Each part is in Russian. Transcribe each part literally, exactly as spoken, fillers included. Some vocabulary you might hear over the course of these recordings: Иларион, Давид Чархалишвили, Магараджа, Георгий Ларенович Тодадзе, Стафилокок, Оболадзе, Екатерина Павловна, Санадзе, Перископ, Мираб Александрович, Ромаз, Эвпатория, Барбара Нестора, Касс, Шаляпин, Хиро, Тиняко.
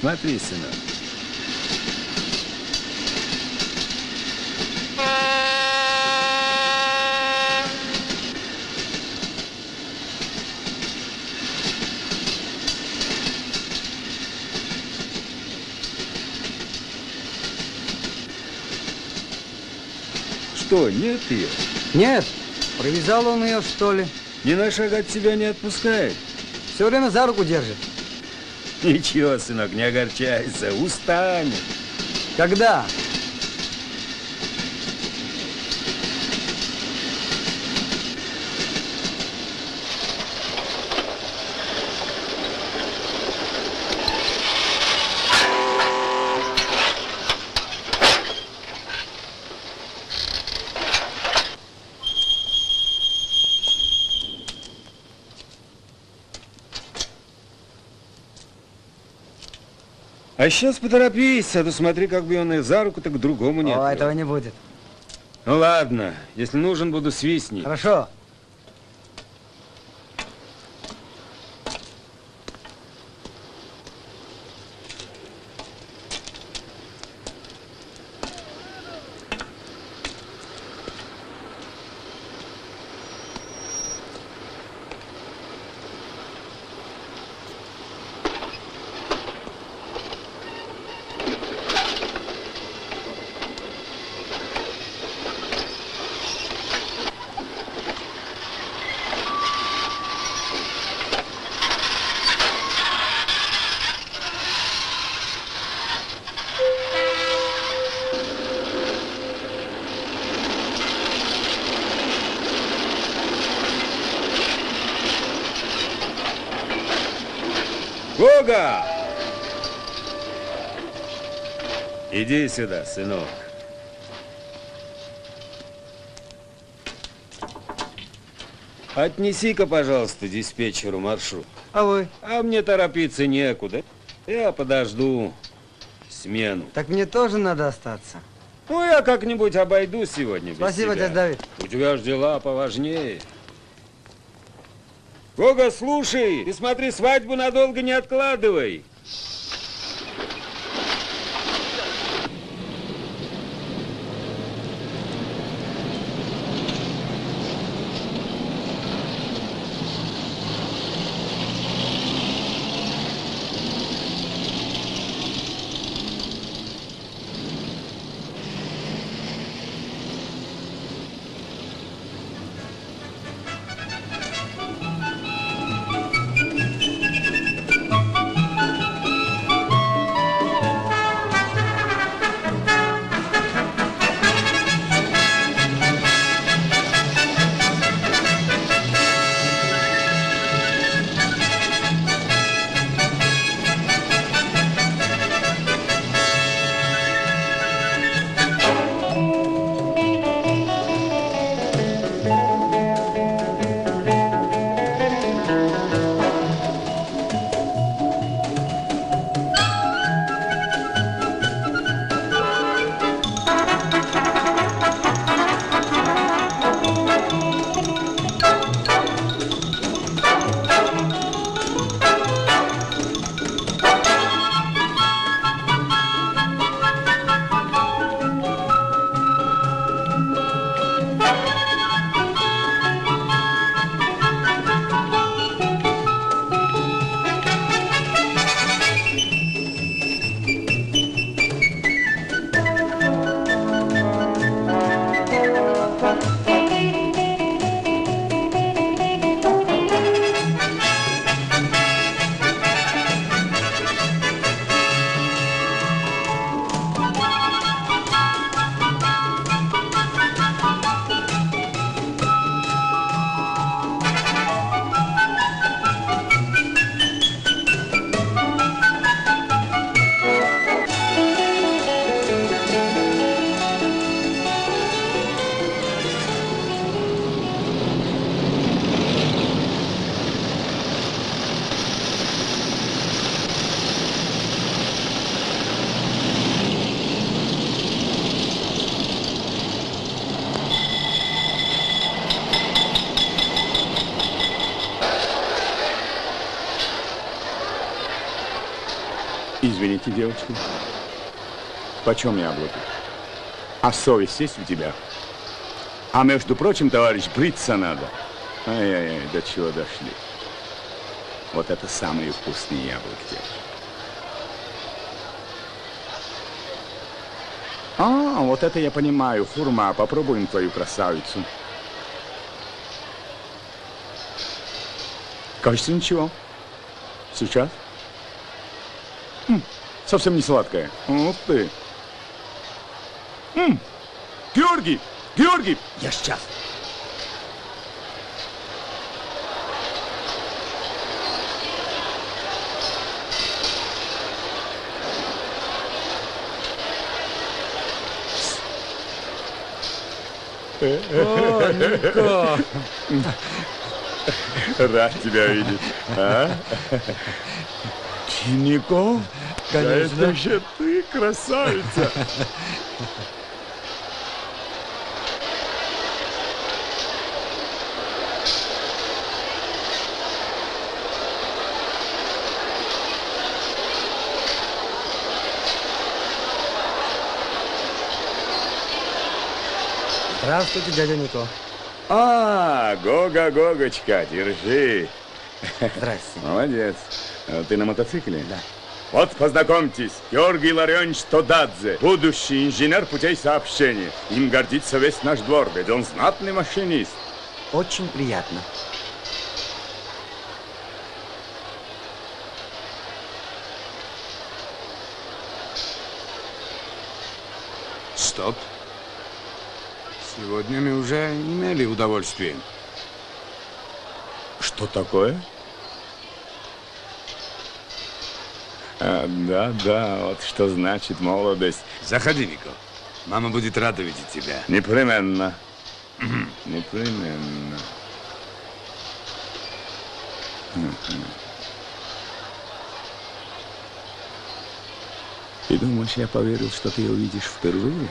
Смотри, Семен. Что, нет ее? Нет. Провязал он ее, что ли? Ни на шаг от тебя не отпускает. Все время за руку держит. Ничего, сынок, не огорчайся, устанет. Когда? А сейчас поторопись, а то смотри, как бы он и за руку, так к другому не отвел. О, этого не будет. Ну ладно, если нужен, буду свистнить. Хорошо. Иди сюда, сынок. Отнеси-ка, пожалуйста, диспетчеру маршрут. А вы? А мне торопиться некуда. Я подожду смену. Так мне тоже надо остаться. Ну, я как-нибудь обойду сегодня без тебя. Спасибо, дядя Давид. У тебя ж дела поважнее. Гога, слушай, ты смотри, свадьбу надолго не откладывай. Thank you. Извините, девочка. Почем яблоко? А совесть есть у тебя? А между прочим, товарищ, бриться надо. Ай-яй-яй, до чего дошли. Вот это самые вкусные яблоки, девочка. А, вот это я понимаю, хурма. Попробуем твою красавицу. Кажется, ничего. Сейчас. М-м, совсем не сладкая. Вот ты. М-м, Георгий! Георгий! Я сейчас. О, Нико! Рад тебя видеть, а? Тиняко? Конечно. Да это же ты, красавица! Здравствуйте, дядя Нико. А, Гога-Гогочка, держи. Здрасте. Молодец. Ты на мотоцикле? Да. Вот, познакомьтесь, Георгий Ларенович Тодадзе, будущий инженер путей сообщения. Им гордится весь наш двор, ведь он знатный машинист. Очень приятно. Стоп. Сегодня мы уже имели удовольствие. Что такое? А, да, да, вот что значит молодость. Заходи, Нико. Мама будет рада видеть тебя. Непременно. Непременно. Ты думаешь, я поверил, что ты увидишь впервые?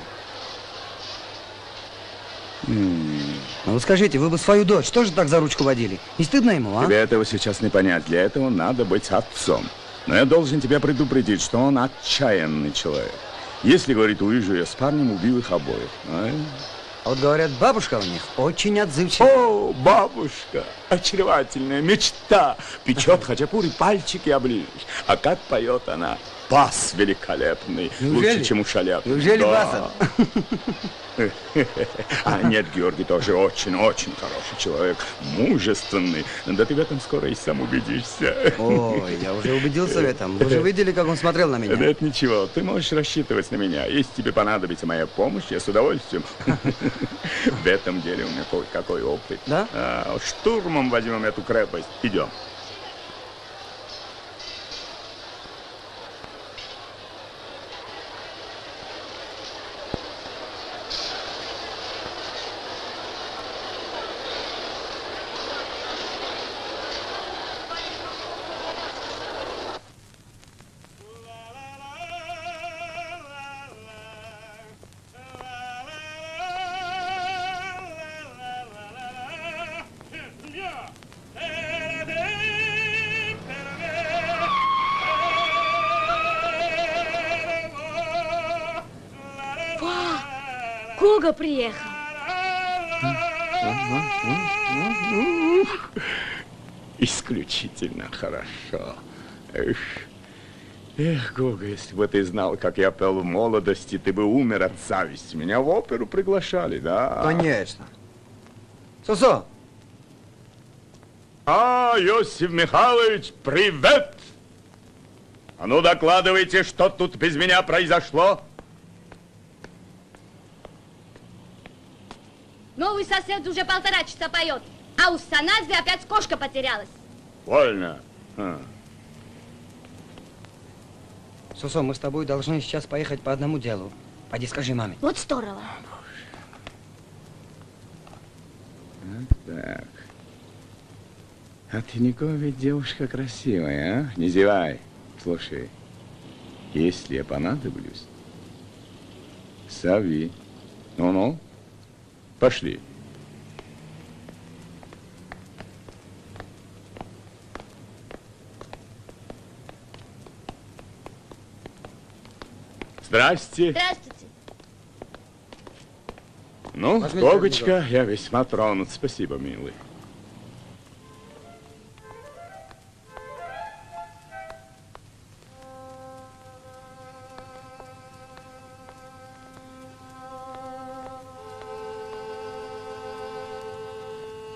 А вот скажите, вы бы свою дочь тоже так за ручку водили? Не стыдно ему, а? Тебе этого сейчас не понять. Для этого надо быть отцом. Но я должен тебя предупредить, что он отчаянный человек. Если, говорит, увижу я с парнем, убил их обоих. А, а вот, говорят, бабушка у них очень отзывчивая. О, бабушка! Очаровательная мечта! Печет хачапури, пальчики оближешь. А как поет она? Бас великолепный. Неужели? Лучше, чем у Шаляпина. Неужели да. Баса? А нет, Георгий тоже очень-очень хороший человек. Мужественный. Да ты в этом скоро и сам убедишься. Ой, я уже убедился в этом. Вы же видели, как он смотрел на меня? Нет, ничего. Ты можешь рассчитывать на меня. Если тебе понадобится моя помощь, я с удовольствием. В этом деле у меня кое-какой опыт. Да? А, штурмом возьмем эту крепость. Идем. Приехал. Исключительно хорошо. Эх, эх, Гога, если бы ты знал, как я пел в молодости, ты бы умер от зависти. Меня в оперу приглашали, да? Конечно. Сосо. А, Иосиф Михайлович, привет! А ну, докладывайте, что тут без меня произошло. Новый сосед уже полтора часа поет, а у Санадзе опять кошка потерялась. Вольно. А. Сусо, мы с тобой должны сейчас поехать по одному делу. Пойди скажи маме. Вот здорово. Вот так. А ты, Нико, ведь девушка красивая, а? Не зевай. Слушай, если я понадоблюсь, сови. Ну-ну. Пошли. Здрасте. Здравствуйте. Ну, Богочка, я весьма тронут. Спасибо, милый.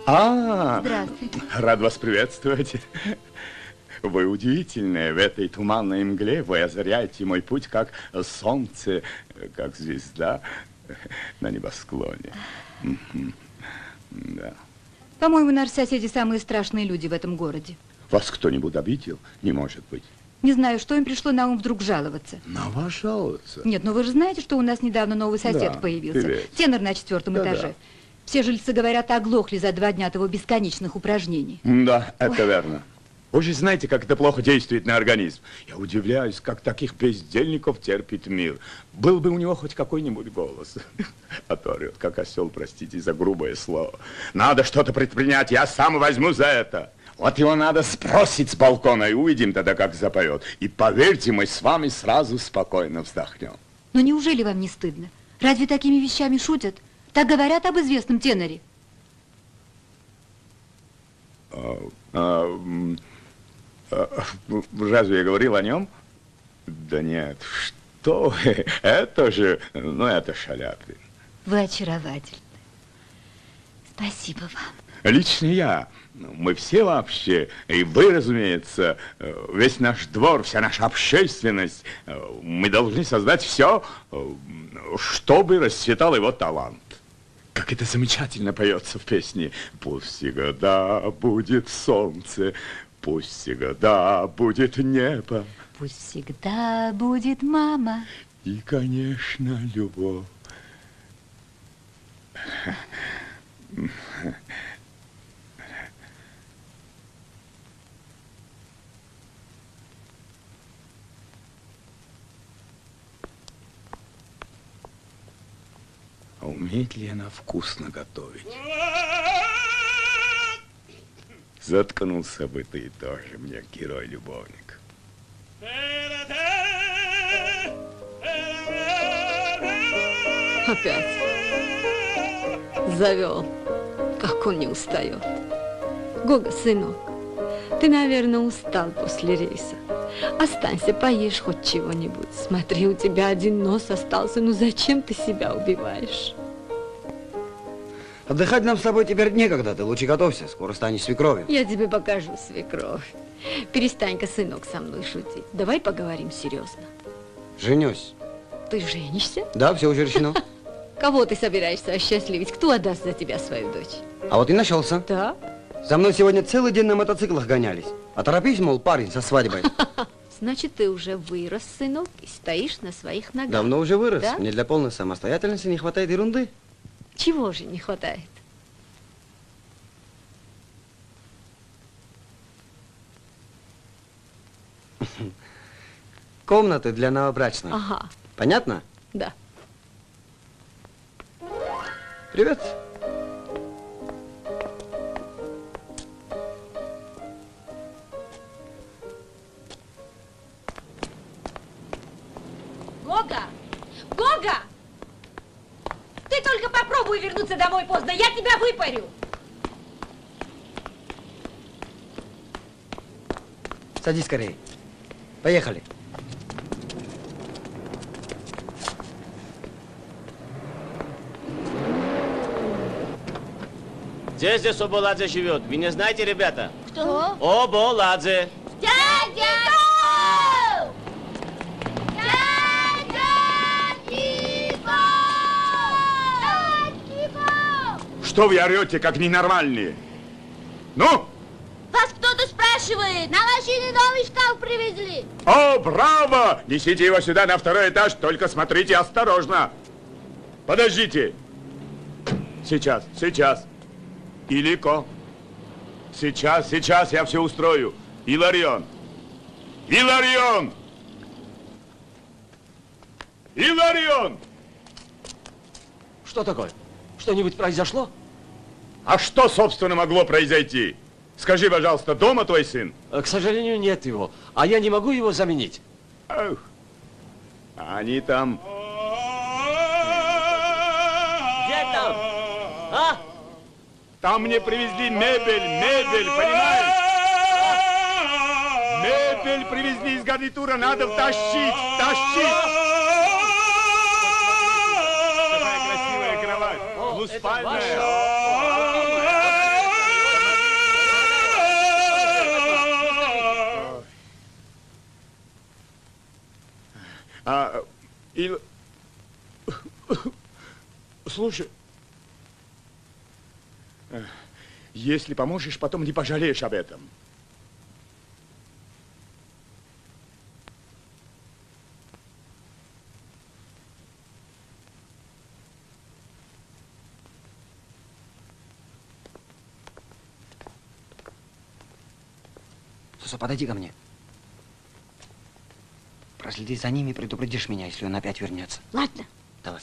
А, рад вас приветствовать. Вы удивительны. В этой туманной мгле вы озаряете мой путь, как солнце, как звезда на небосклоне. Да. По-моему, наши соседи самые страшные люди в этом городе. Вас кто-нибудь обидел? Не может быть. Не знаю, что им пришло на ум вдруг жаловаться. На вас жаловаться? Нет, но вы же знаете, что у нас недавно новый сосед да, появился. Певец. Тенор на четвертом да, этаже. Да. Все жильцы говорят, оглохли за два дня от его бесконечных упражнений. Да, это Ой. верно. Вы же знаете, как это плохо действует на организм. Я удивляюсь, как таких бездельников терпит мир. Был бы у него хоть какой-нибудь голос. А то орёт, как осел, простите за грубое слово. Надо что-то предпринять, я сам возьму за это. Вот его надо спросить с балкона, и увидим тогда, как запоет. И поверьте, мы с вами сразу спокойно вздохнем. Но неужели вам не стыдно? Разве такими вещами шутят? Так говорят об известном теноре. А, а, Разве я говорил о нем? Да нет, что вы, это же, ну это Шаляпин. Вы очаровательны. Спасибо вам. Лично я, мы все вообще, и вы, разумеется, весь наш двор, вся наша общественность, мы должны создать все, чтобы расцветал его талант. Как это замечательно поется в песне. Пусть всегда будет солнце, пусть всегда будет небо, пусть всегда будет мама и, конечно, любовь. А умеет ли она вкусно готовить? Заткнулся бы ты тоже, мне герой-любовник. Опять завел, как он не устает. Гога, сынок, ты, наверное, устал после рейса. Останься, поешь хоть чего-нибудь. Смотри, у тебя один нос остался, ну зачем ты себя убиваешь? Отдыхать нам с тобой теперь некогда, ты лучше готовься, скоро станешь свекровью. Я тебе покажу свекровь. Перестань-ка, сынок, со мной шутить. Давай поговорим серьезно. Женюсь. Ты женишься? Да, все уже решено. Кого ты собираешься осчастливить? Кто отдаст за тебя свою дочь? А вот и нашелся. Да? За мной сегодня целый день на мотоциклах гонялись. А торопись, мол, парень со свадьбой. Значит, ты уже вырос, сынок, и стоишь на своих ногах. Давно уже вырос. Да? Мне для полной самостоятельности не хватает ерунды. Чего же не хватает? Комнаты для новобрачных. Ага. Понятно? Да. Привет. Гога! Гога! Ты только попробуй вернуться домой поздно, я тебя выпарю. Садись скорее. Поехали. Где здесь Оболадзе живет? Вы не знаете, ребята? Кто? Оболадзе. Дядя! Что вы орете, как ненормальные? Ну? Вас кто-то спрашивает. На машине новый шкаф привезли. О, браво! Несите его сюда, на второй этаж. Только смотрите осторожно. Подождите. Сейчас, сейчас. Илико. Сейчас, сейчас я все устрою. Иларион. Иларион! Иларион! Что такое? Что-нибудь произошло? А что, собственно, могло произойти? Скажи, пожалуйста, дома твой сын? К сожалению, нет его. А я не могу его заменить. Эх, А они там... Где там? А? Там мне привезли мебель, мебель, понимаешь? А? Мебель привезли из гарнитура, надо втащить, тащить! Какая красивая кровать, ну спальная. А, и... Слушай, если поможешь, потом не пожалеешь об этом. Суса, подойди ко мне. Проследи за ними и предупредишь меня, если он опять вернется. Ладно. Давай.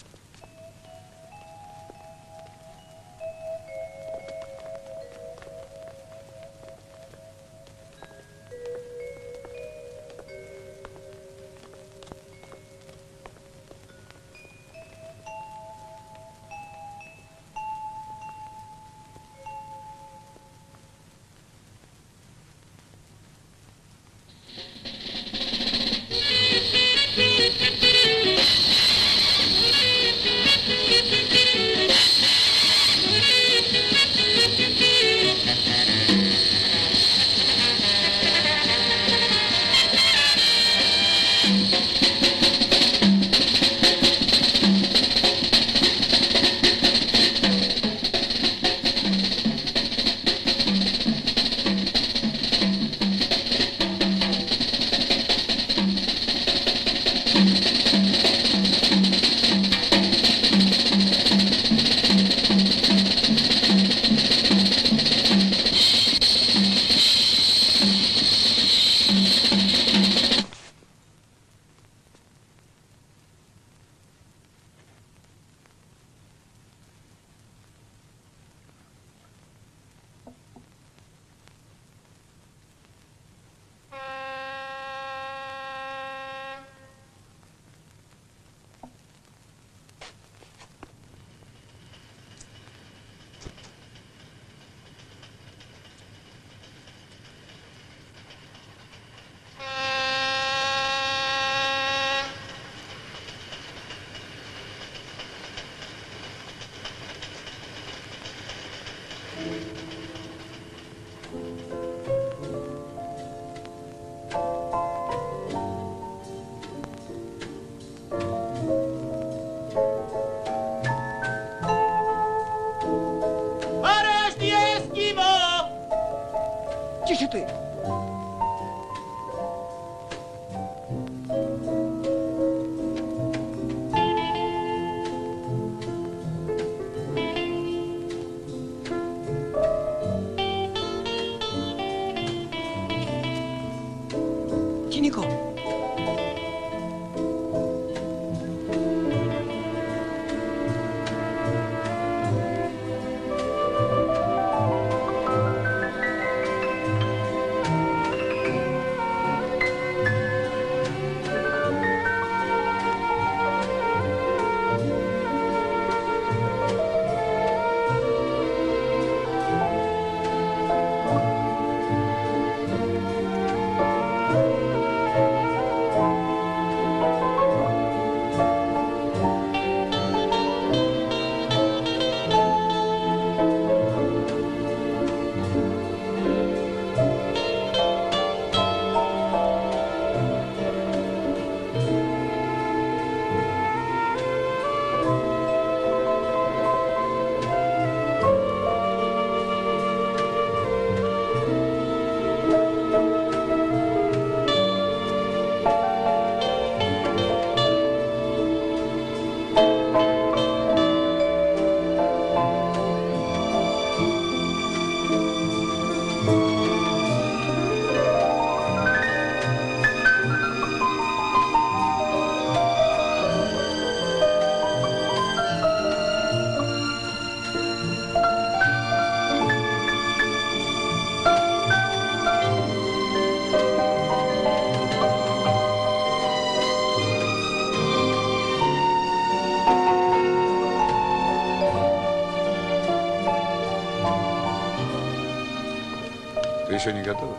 еще не готова?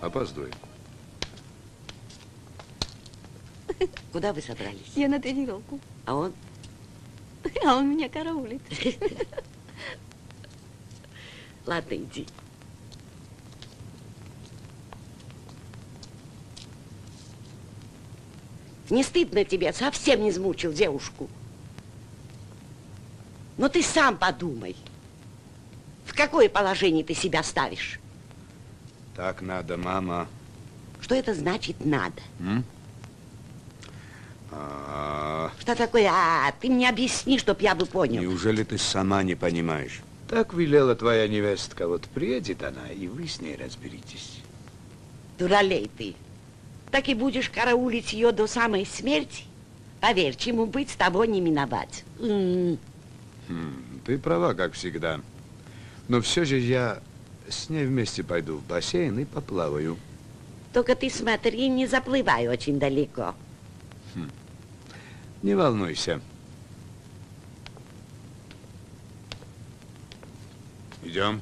Опаздывай. Куда вы собрались? Я на тренировку. А он? А он меня караулит. Ладно, иди. Не стыдно тебе? Совсем не измучил девушку. Но ты сам подумай, в какое положение ты себя ставишь. Так надо, мама. Что это значит «надо»? М? А... Что такое? А, ты мне объясни, чтоб я бы понял. Неужели ты сама не понимаешь? Так велела твоя невестка. Вот приедет она, и вы с ней разберитесь. Дуралей ты. Так и будешь караулить ее до самой смерти? Поверь, чему быть, с тобой не миновать. М-м. Хм, ты права, как всегда. Но все же я с ней вместе пойду в бассейн и поплаваю. Только ты смотри, не заплывай очень далеко. Хм. Не волнуйся. Идем.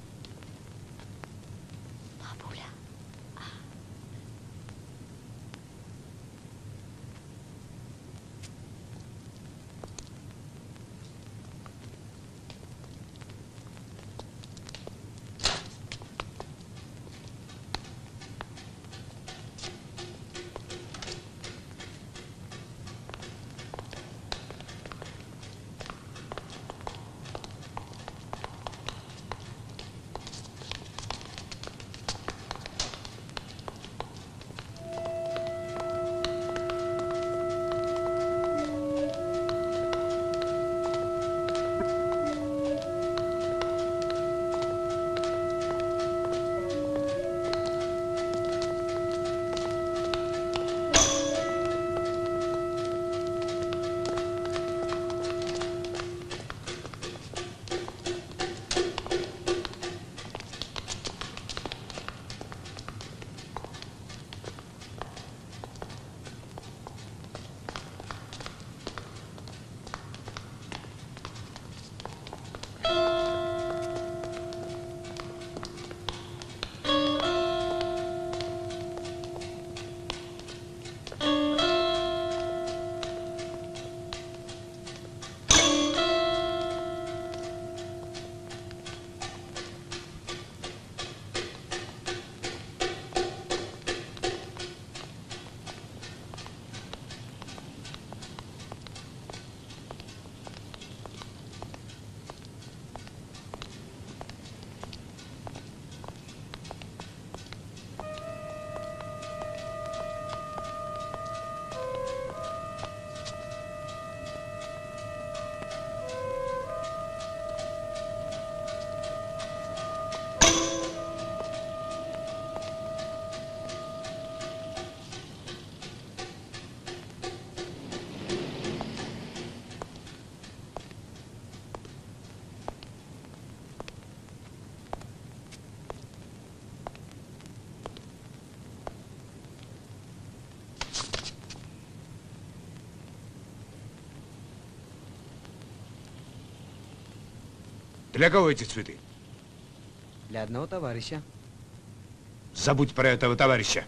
Для кого эти цветы? Для одного товарища. Забудь про этого товарища.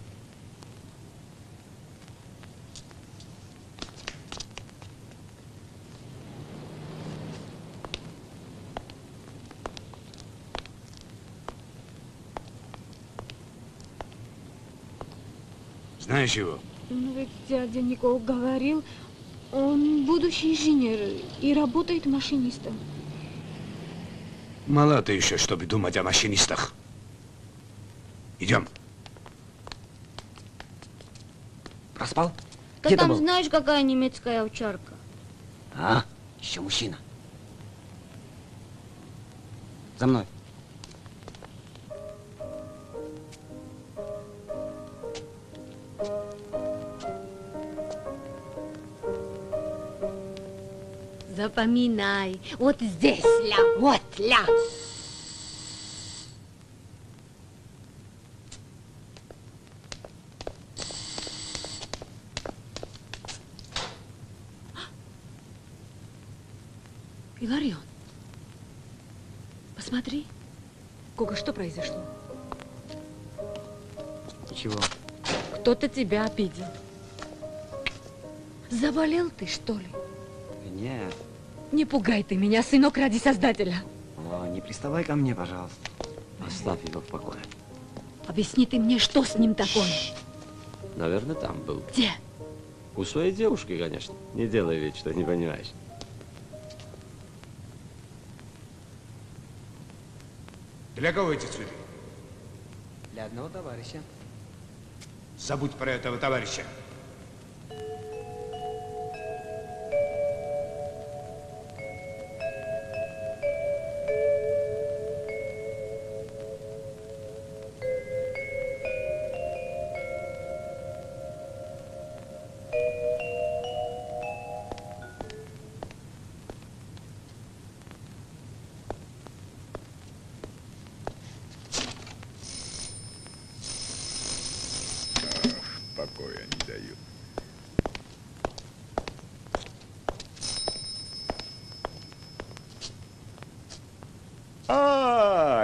Знаешь его? Ну, ведь дядя Никол говорил, он будущий инженер и работает машинистом. Мала ты еще, чтобы думать о машинистах. Идем. Проспал? Да где там, был? Знаешь, какая немецкая овчарка? А, еще мужчина. За мной. Запоминай. Вот здесь, ля, вот, ля. Иларион, посмотри, Кока, что произошло? Чего? Кто-то тебя обидел. Заболел ты, что ли? Нет. Не пугай ты меня, сынок, ради Создателя. О, не приставай ко мне, пожалуйста. Оставь его в покое. Объясни ты мне, что с ним такое? Наверное, там был. Где? У своей девушки, конечно. Не делай вид, что не понимаешь. Для кого эти цветы? Для одного товарища. Забудь про этого товарища.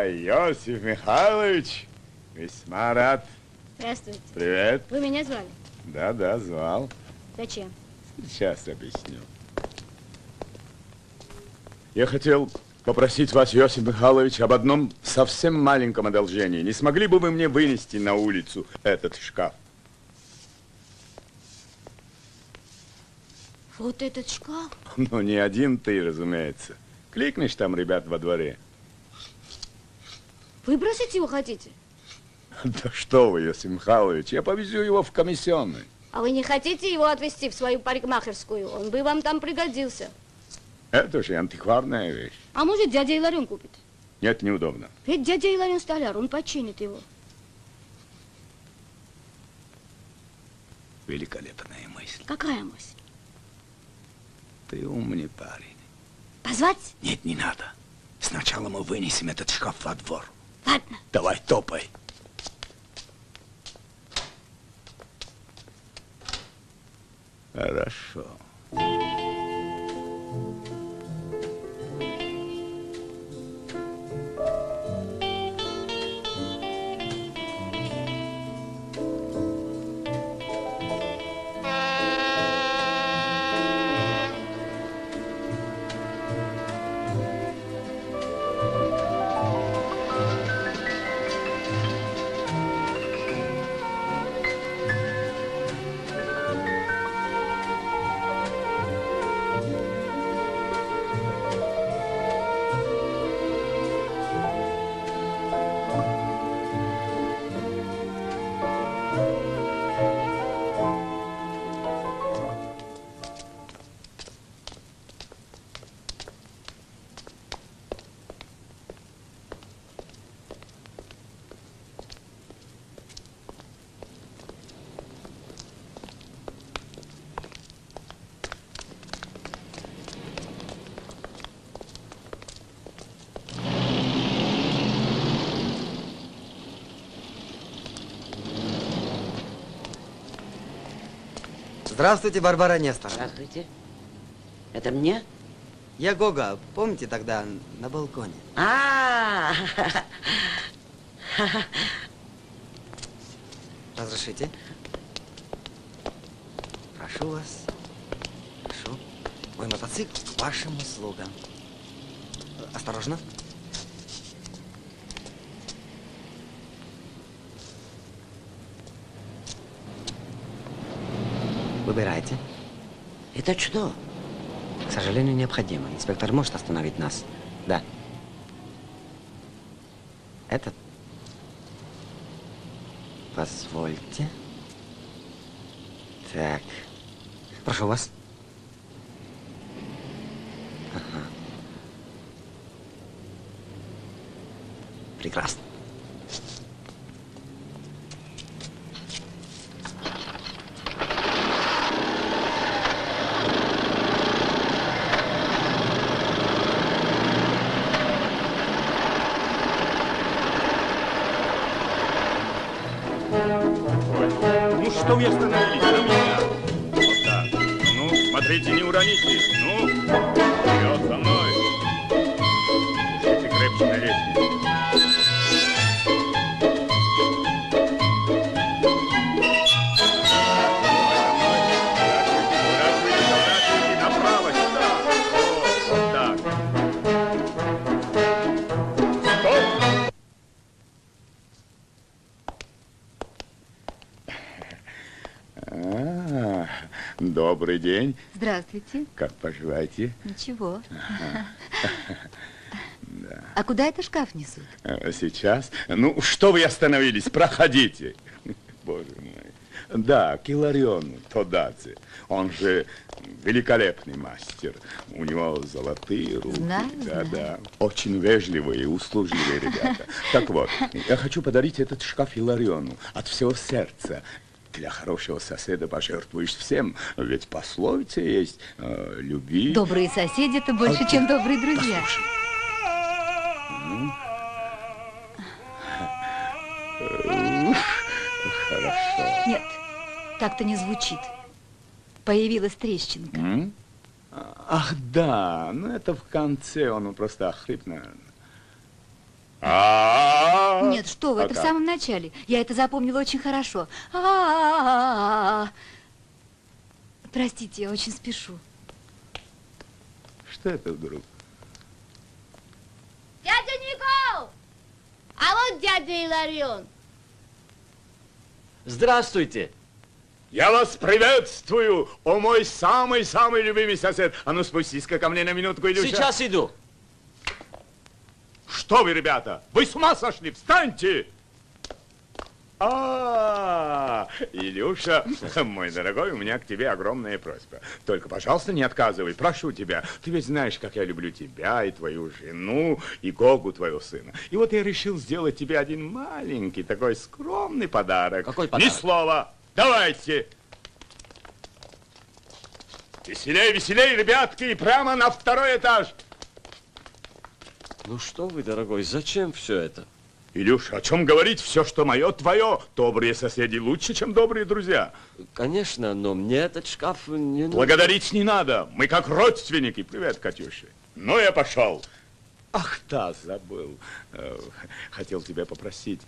Иосиф Михайлович, весьма рад. Здравствуйте. Привет. Вы меня звали? Да, да, звал. Зачем? Сейчас объясню. Я хотел попросить вас, Иосиф Михайлович, об одном совсем маленьком одолжении. Не смогли бы вы мне вынести на улицу этот шкаф? Вот этот шкаф? Ну, не один ты, разумеется. Кликнешь там ребят во дворе. Выбросить его хотите? Да что вы, Иосиф Михайлович, я повезу его в комиссионный. А вы не хотите его отвезти в свою парикмахерскую? Он бы вам там пригодился. Это же антикварная вещь. А может, дядя Иларион купит? Нет, неудобно. Ведь дядя Иларион столяр, он починит его. Великолепная мысль. Какая мысль? Ты умный парень. Позвать? Нет, не надо. Сначала мы вынесем этот шкаф во двор. Ладно. Давай, топай. Хорошо. Здравствуйте, Барбара Нестора. Здравствуйте. Это мне? Я Гога. Помните тогда на балконе? А, -а, -а, -а. Разрешите? Прошу вас. Прошу. Мой мотоцикл к вашим услугам. Осторожно. Выбирайте. Это что? К сожалению, необходимо. Инспектор может остановить нас. Да. Этот. Позвольте. Так. Прошу вас. Ага. Прекрасно. Thank you. Добрый день. Здравствуйте. Как поживаете? Ничего. Да. А куда это шкаф несут? Сейчас. Ну, что вы остановились? Проходите. Боже мой. Да, к Илариону Тодадзе. Он же великолепный мастер. У него золотые руки. Знаю, да, знаю. Да. Очень вежливые и услужливые ребята. Так вот, я хочу подарить этот шкаф Илариону от всего сердца. Для хорошего соседа пожертвуешь всем, ведь пословица есть. Э, люби. Добрые соседи-то больше, а, чем добрые друзья. Послушай. Хорошо. Нет, так-то не звучит. Появилась трещинка. М? Ах, да, ну это в конце, он просто охрип, наверное. А-а-а-а. Нет, что вы, а это как? В самом начале. Я это запомнила очень хорошо. А-а-а-а-а. Простите, я очень спешу. Что это вдруг? Дядя Никол! А вот дядя Иларион. Здравствуйте! Я вас приветствую, о мой самый-самый любимый сосед. А ну спустись-ка ко мне на минутку, Илюша. Сейчас иду. Что вы, ребята? Вы с ума сошли? Встаньте! А, Илюша, мой дорогой, у меня к тебе огромная просьба. Только, пожалуйста, не отказывай, прошу тебя. Ты ведь знаешь, как я люблю тебя и твою жену, и Гогу, твоего сына. И вот я решил сделать тебе один маленький, такой скромный подарок. Какой подарок? Ни слова. Давайте. Веселей, веселей, ребятки, и прямо на второй этаж. Ну что вы, дорогой, зачем все это? Илюша, о чем говорить? Все, что мое, твое. Добрые соседи лучше, чем добрые друзья. Конечно, но мне этот шкаф не нужен. Благодарить не надо. Мы как родственники. Привет, Катюша. Ну, я пошел. Ах, да, забыл. Хотел тебя попросить.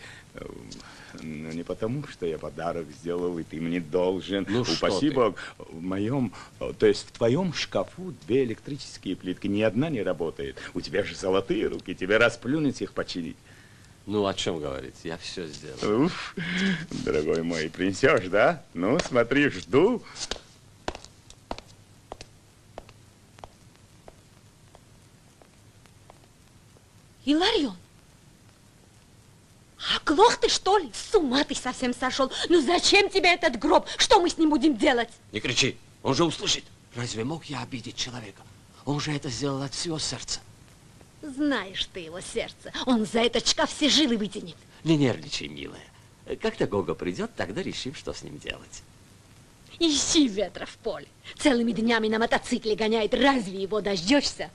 Но не потому, что я подарок сделал, и ты мне должен. Ну, упаси бог, в моем, то есть в твоем шкафу две электрические плитки. Ни одна не работает. У тебя же золотые руки. Тебе расплюнуть их, починить. Ну, о чем говорить? Я все сделал. Уф, дорогой мой, принесешь, да? Ну, смотри, жду. Иларион, оглох ты, что ли? С ума ты совсем сошел. Ну, зачем тебе этот гроб? Что мы с ним будем делать? Не кричи, он же услышит. Разве мог я обидеть человека? Он же это сделал от всего сердца. Знаешь ты его сердце, он за этот шкаф все жилы вытянет. Не нервничай, милая. Как-то Гога придет, тогда решим, что с ним делать. Ищи ветра в поле. Целыми днями на мотоцикле гоняет, разве его дождешься?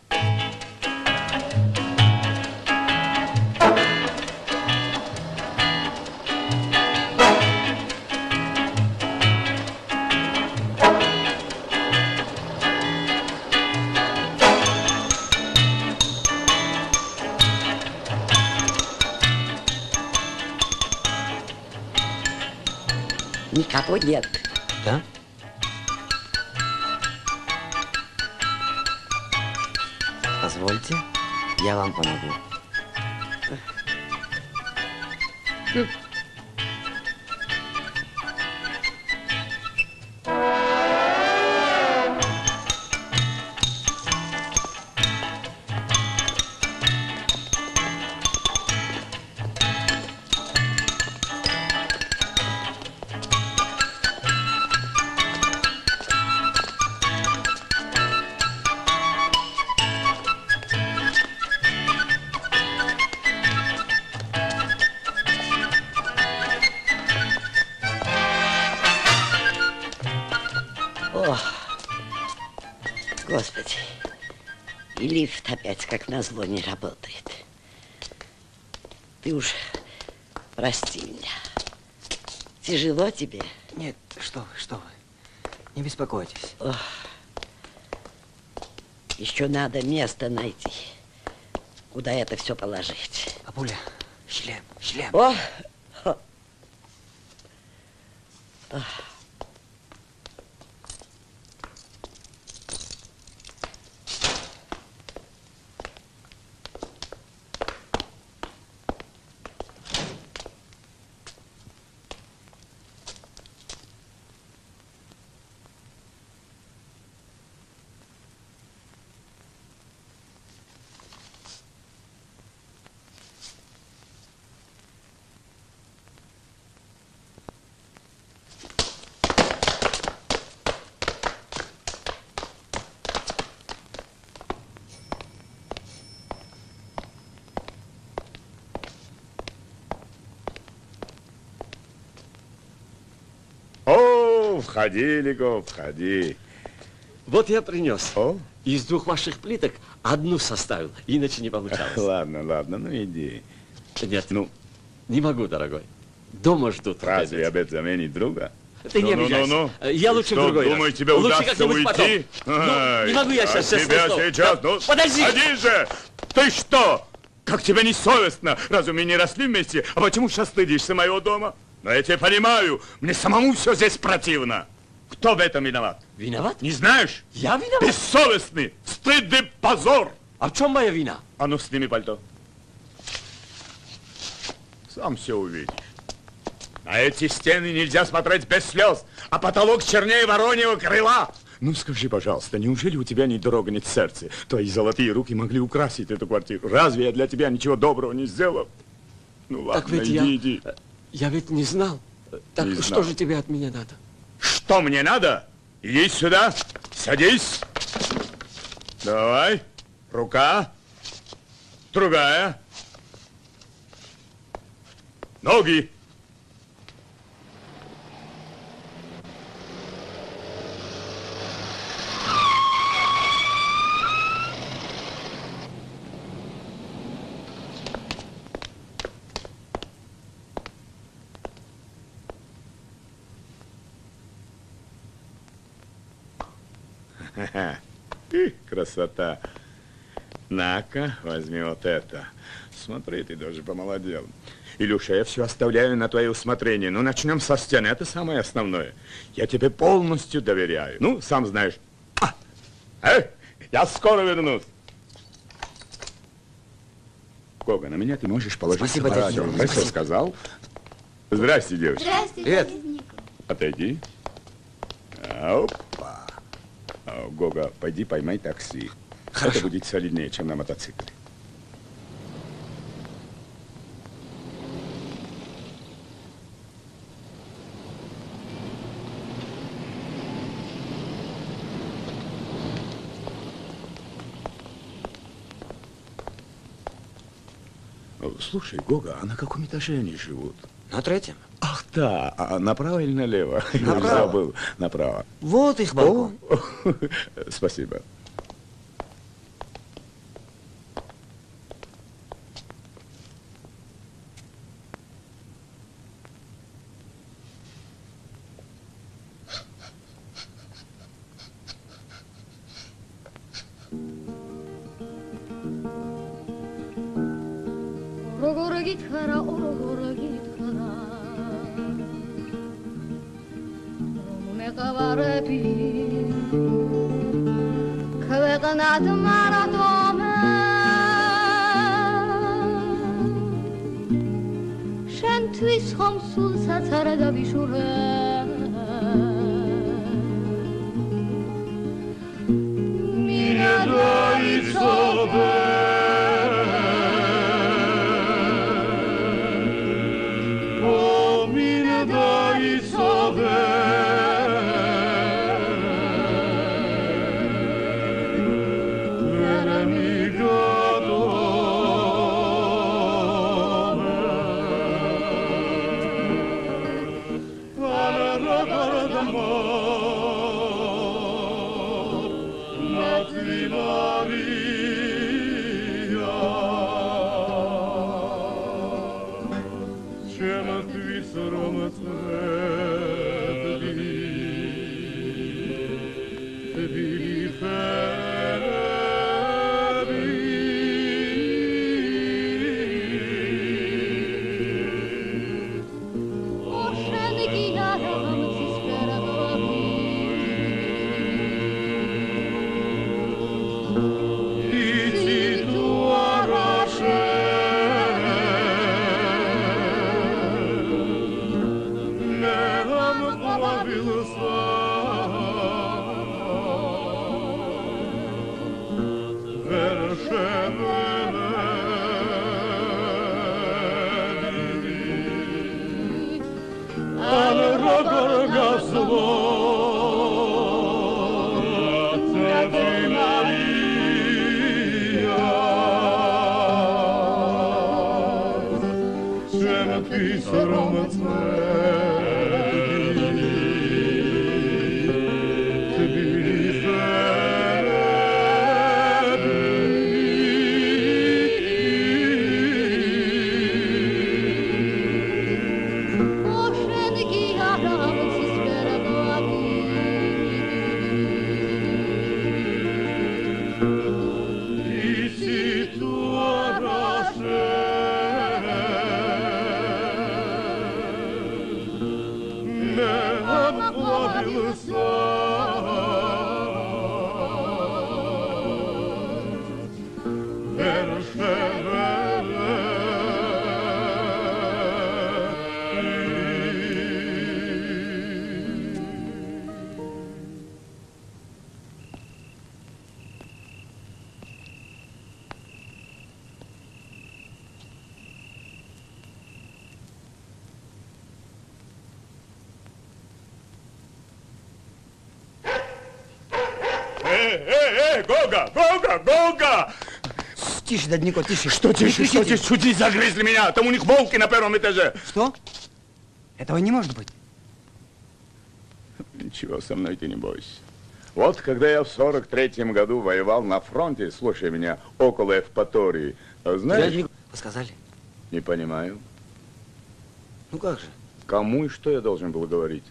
Никого нет. Да? Позвольте, я вам помогу. Как назло не работает. Ты уж прости меня. Тяжело тебе? Нет, что вы, что вы. Не беспокойтесь. Ох. Еще надо место найти, куда это все положить. Папуля, шлем, шлем. О! О! О! Входи, Лего, входи. Вот я принес. О? Из двух ваших плиток одну составил, иначе не получалось. Ладно, ладно, ну иди. Нет, ну не могу, дорогой. Дома ждут. Разве обед заменить друга? Ты ну, не обижайся. Ну, ну, ну. Я лучше что, в другой думаю, раз. Тебе лучше удастся уйти? Потом. Ну, не могу я сейчас. А сейчас тебя слышал. Сейчас, да, ну, подожди. Ходи же! Ты что? Как тебе не совестно? Разве мы не росли вместе? А почему сейчас стыдишься моего дома? Но я тебя понимаю, мне самому все здесь противно. Кто в этом виноват? Виноват? Не знаешь? Я виноват? Бессовестный, стыд и позор. А в чем моя вина? А ну, сними пальто. Сам все увидишь. На эти стены нельзя смотреть без слез, а потолок чернее вороньего крыла. Ну скажи, пожалуйста, неужели у тебя не дрогнет сердце? Твои золотые руки могли украсить эту квартиру. Разве я для тебя ничего доброго не сделал? Ну ладно, так ведь иди, я... иди. Я ведь не знал. Так не что знал. Же тебе от меня надо? Что мне надо? Иди сюда, садись. Давай, рука, другая, ноги. Ты красота. На-ка, возьми вот это. Смотри, ты даже помолодел. Илюша, я все оставляю на твое усмотрение. Ну, начнем со стены, это самое основное. Я тебе полностью доверяю. Ну, сам знаешь. А! Э, я скоро вернусь. Гога, на меня ты можешь положиться. Спасибо, дядя Николай. Что сказал? Здрасте, девочка. Здрасте, дядя Николай. Отойди. Опа. Гога, пойди поймай такси. Хорошо. Это будет солиднее, чем на мотоцикле. Слушай, Гога, а на каком этаже они живут? На третьем. Ах, да, а направо или налево? Направо. Я забыл. Направо. Вот их балкон. Спасибо. Чем ты сором от смерти? э, э, Гога, Гога, Гога! Тише, Дяднико, тише. Что тише, что тише? Чуть загрызли меня, там у них волки на первом этаже. Что? Этого не может быть. Ничего, со мной ты не бойся. Вот когда я в сорок третьем году воевал на фронте, слушай меня, около Эвпатории, знаешь... Дяднико, вы сказали? Не понимаю. Ну как же? Кому и что я должен был говорить?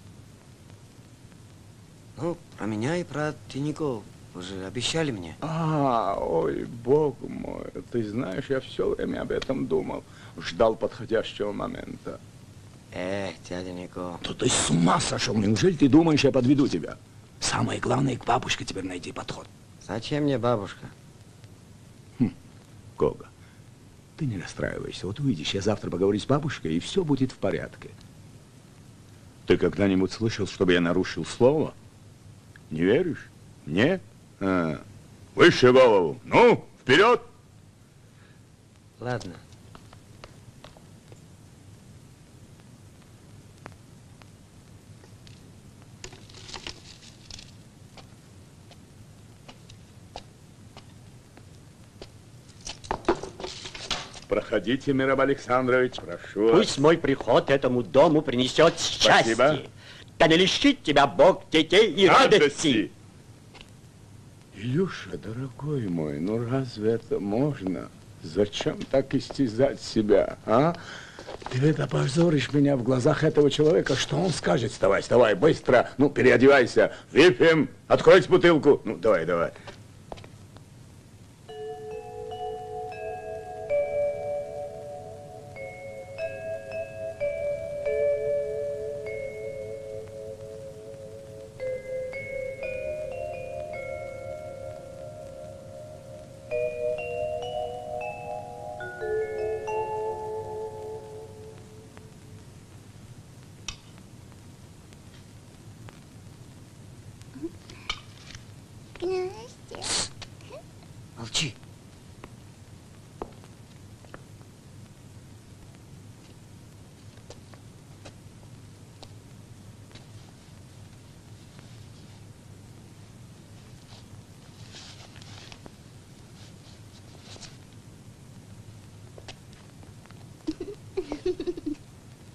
Ну, про меня и про Тиняко. Вы же обещали мне. А, ой, бог мой, ты знаешь, я все время об этом думал. Ждал подходящего момента. Эх, дядя Нико. Да ты с ума сошел, неужели ты думаешь, я подведу тебя? Самое главное, к бабушке теперь найти подход. Зачем мне бабушка? Хм, Гога, ты не расстраивайся. Вот увидишь, я завтра поговорю с бабушкой, и все будет в порядке. Ты когда-нибудь слышал, чтобы я нарушил слово? Не веришь? Мне? А, выше голову. Ну, вперед! Ладно. Проходите, Мираб Александрович, прошу. Пусть мой приход этому дому принесет счастье. Спасибо. Да не лишит тебя Бог детей и радости. радости. Илюша, дорогой мой, ну разве это можно? Зачем так истязать себя, а? Ты ведь опозоришь меня в глазах этого человека. Что он скажет? Вставай, вставай, быстро. Ну, переодевайся. Выпьем. Откройте бутылку. Ну, давай, давай.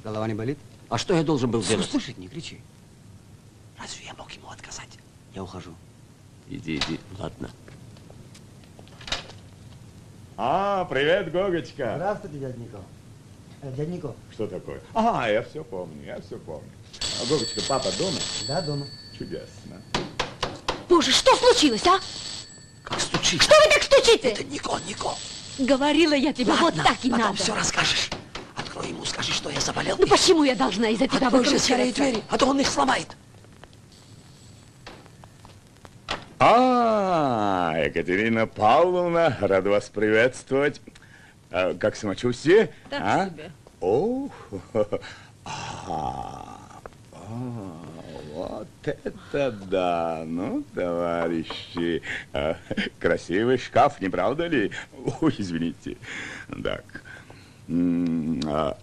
Голова не болит? А что я должен был сделать? Слушай, не кричи. Разве я мог ему отказать? Я ухожу. Иди, иди. Ладно. А, привет, Гогочка. Здравствуйте, дядя Нико. Э, дядя Нико. Что такое? А, я все помню, я все помню. А, Гогочка, папа дома? Да, дома. Чудесно. Боже, что случилось, а? Как стучит? Что вы так стучите? Это Нико, Нико. Говорила я тебе, ладно, вот так и потом надо. Все расскажешь. Открой ему, скажи, что я заболел. Ну и... почему я должна из-за тебя выжить? Открой двери, а то он их сломает. А, Екатерина Павловна, рад вас приветствовать. А, как самочувствие? Так а? себе. О, а, а, вот это да, ну, товарищи, а, красивый шкаф, не правда ли? Ой, извините, так. А,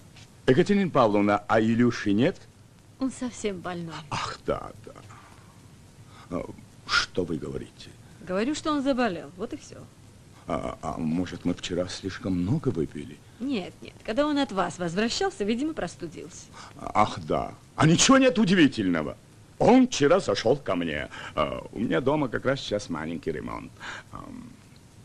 Екатерина Павловна, а Илюши нет? Он совсем больной. Ах, да, да. Что вы говорите? Говорю, что он заболел, вот и все. А, а может, мы вчера слишком много выпили? Нет, нет, когда он от вас возвращался, видимо, простудился. Ах, да. А ничего нет удивительного. Он вчера зашел ко мне. А, у меня дома как раз сейчас маленький ремонт.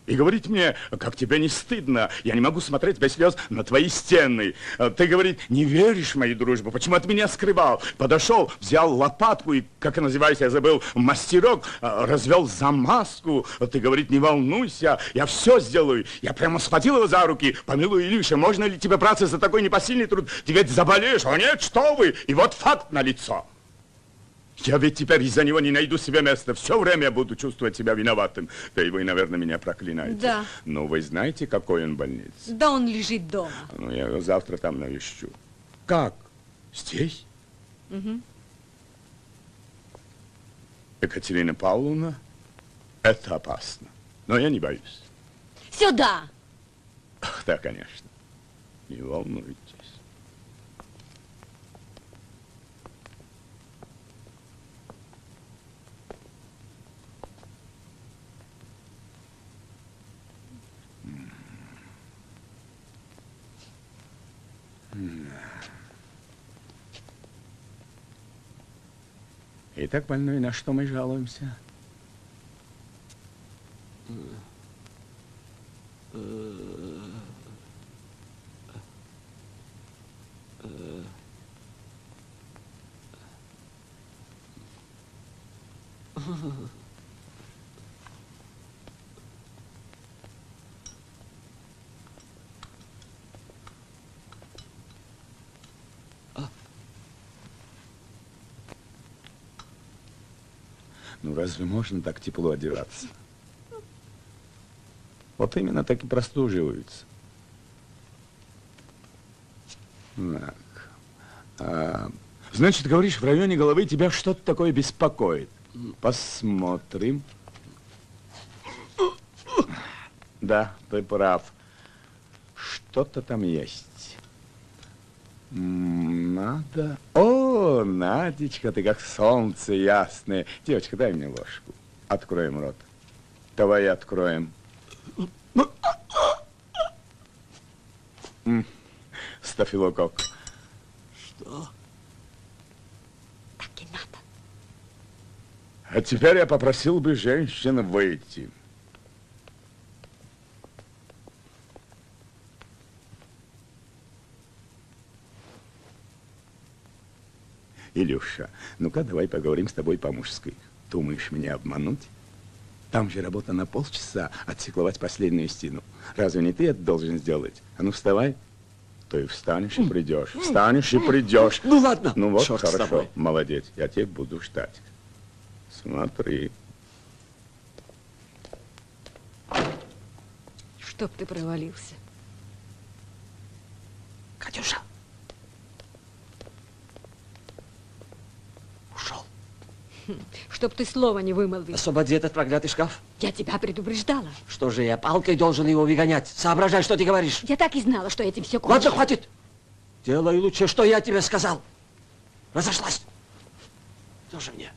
И говорит мне, как тебе не стыдно, я не могу смотреть без слез на твои стены. Ты, говорит, не веришь в мою дружбу, почему от меня скрывал? Подошел, взял лопатку и, как называется, я забыл, мастерок, развел замазку. Ты, говорит, не волнуйся, я все сделаю. Я прямо схватил его за руки, помилуй, Илюша, можно ли тебе браться за такой непосильный труд? Ты ведь заболеешь, а нет, что вы, и вот факт налицо. Я ведь теперь из-за него не найду себе места. Все время буду чувствовать себя виноватым. Да и вы, наверное, меня проклинаете. Да. Но вы знаете, какой он больниц? Да он лежит дома. Ну, я его завтра там навещу. Как? Здесь? Угу. Екатерина Павловна, это опасно. Но я не боюсь. Сюда! Ах, да, конечно. Не волнуйтесь. Итак, больной, на что мы жалуемся? Ну, разве можно так тепло одеваться? Вот именно так и простуживаются. Так. А, значит, говоришь, в районе головы тебя что-то такое беспокоит. Посмотрим. Да, ты прав. Что-то там есть. Надо... О, Надечка, ты как солнце ясное. Девочка, дай мне ложку. Откроем рот. Давай откроем. Стафилокок. Что? Так и надо. А теперь я попросил бы женщин выйти. Илюша, ну-ка давай поговорим с тобой по-мужски. Думаешь меня обмануть? Там же работа на полчаса, отсекловать последнюю стену. Разве не ты это должен сделать? А ну вставай. Ты встанешь и придешь, встанешь и придешь. Ну ладно. Ну вот, черт, хорошо, молодец, я тебя буду ждать. Смотри. Чтоб ты провалился. Катюша. Ушел. Чтоб ты слова не вымолвил. Освободи этот проклятый шкаф. Я тебя предупреждала. Что же я палкой должен его выгонять? Соображай, что ты говоришь. Я так и знала, что этим все кончится. Ладно, хватит. Делай лучше, что я тебе сказал. Разошлась. Тоже мне.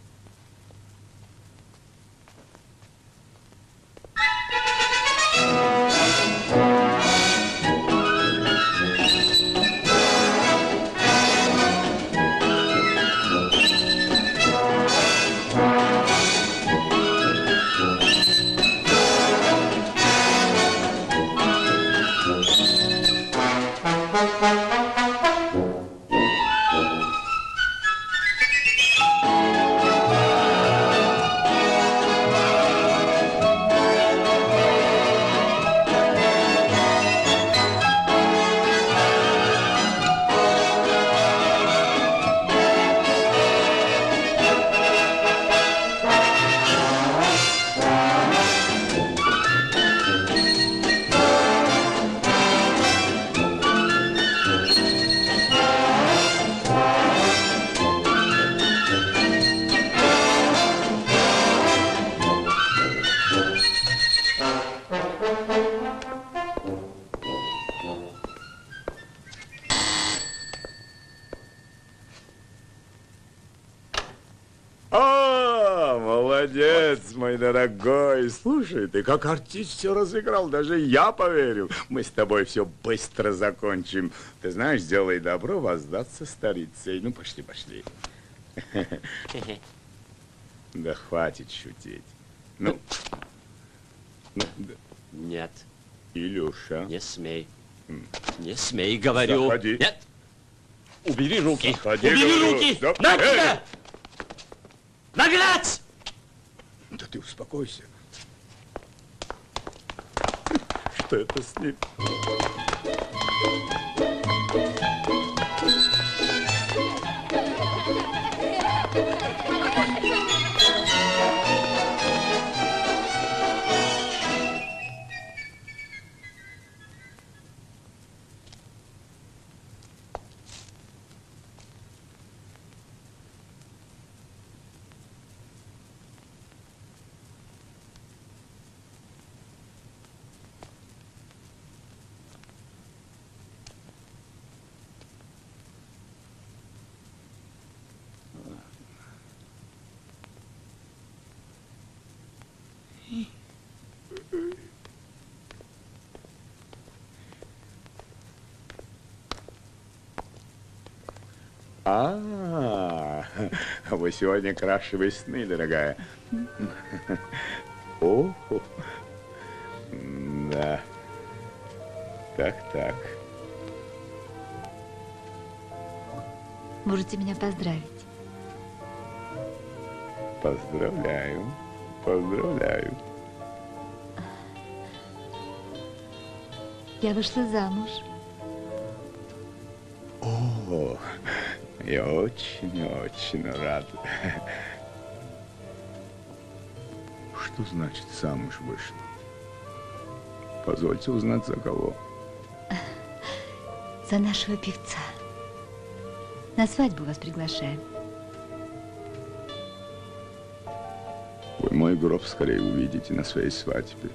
Дорогой, слушай, ты как артист все разыграл, даже я поверил. Мы с тобой все быстро закончим. Ты знаешь, сделай добро, воздаться старицей. Ну, пошли, пошли. Да хватит шутить. Ну, нет. Илюша. Не смей. Не смей, говорю. Заходи. Нет. Убери руки. Заходи, убери говорю. Руки. Да. На тебя! Наглец! Да ты успокойся. Что это с ним? А, А вы сегодня краше весны, дорогая. О, да. Так, так. Можете меня поздравить. Поздравляю, поздравляю. Я вышла замуж. О, я очень-очень рад. Что значит замуж вышла? Позвольте узнать, за кого? За нашего певца. На свадьбу вас приглашаем. Вы мой гроб скорее увидите на своей свадьбе.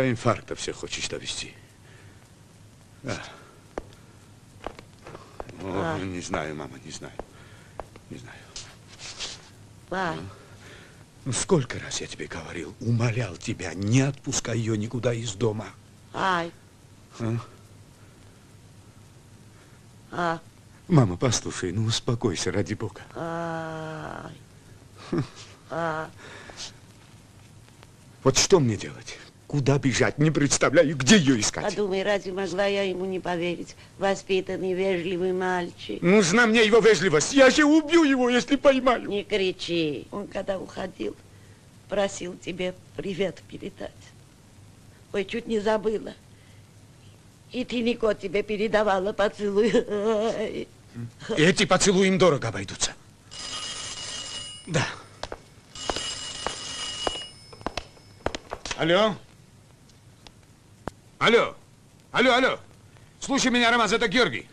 Инфаркта всех хочешь довести. Да. О, а. Не знаю, мама, не знаю. Не знаю. А. Ну, сколько раз я тебе говорил, умолял тебя, не отпускай ее никуда из дома. Ай. А? А. Мама, послушай, ну успокойся, ради бога. Ай. А. Вот что мне делать? Куда бежать? Не представляю, где ее искать. Подумай, разве могла я ему не поверить? Воспитанный, вежливый мальчик. Нужна мне его вежливость. Я же убью его, если поймаю. Не кричи. Он, когда уходил, просил тебе привет передать. Ой, чуть не забыла. И Тиняко тебе передавала поцелуй. Эти поцелуи им дорого обойдутся. Да. Алло? Алло, алло, алло, слушай меня, Ромаз, это Георгий.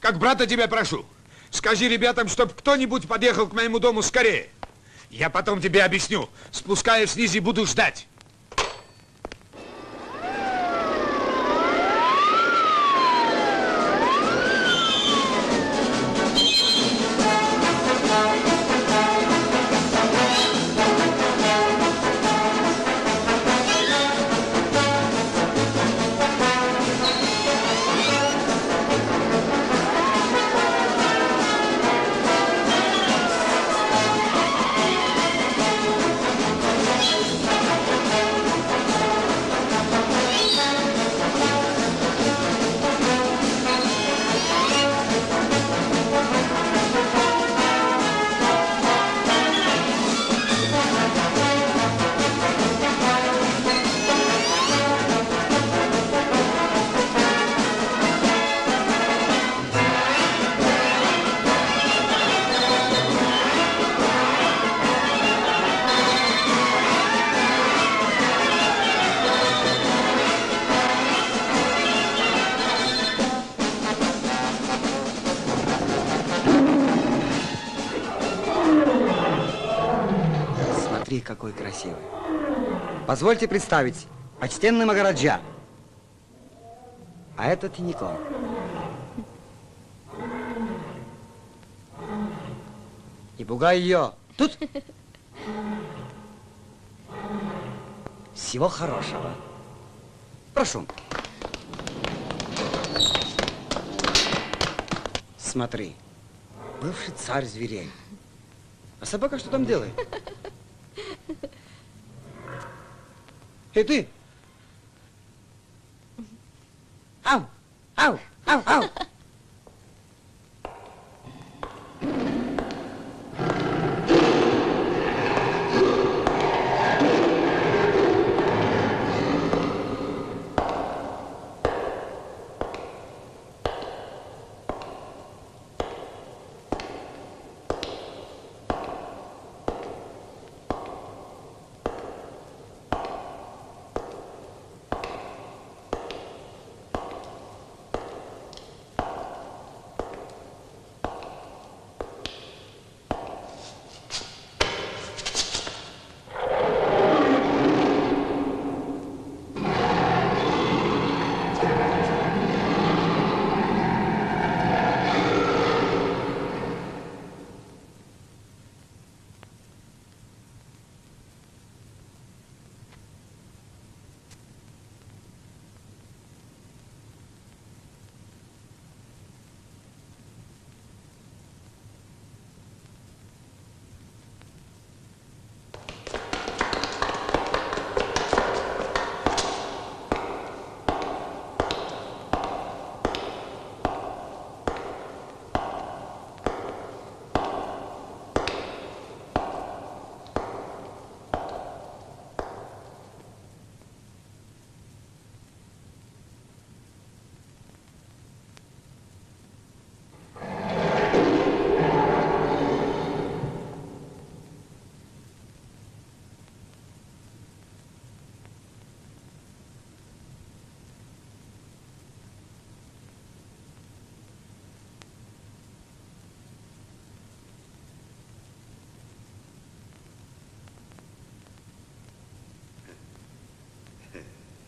Как брата тебя прошу, скажи ребятам, чтоб кто-нибудь подъехал к моему дому скорее. Я потом тебе объясню, спускаюсь вниз и буду ждать. Какой красивый. Позвольте представить, почтенный Магараджа. А это Тиняко. И пугай ее. Тут. Всего хорошего. Прошу. Смотри. Бывший царь зверей. А собака что там делает? Эй, ты! Ау! Ау! Ау! Ау!